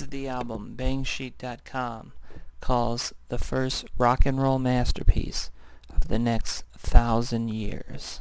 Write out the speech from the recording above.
This is the album Bangsheet.com calls the first rock and roll masterpiece of the next 1,000 years.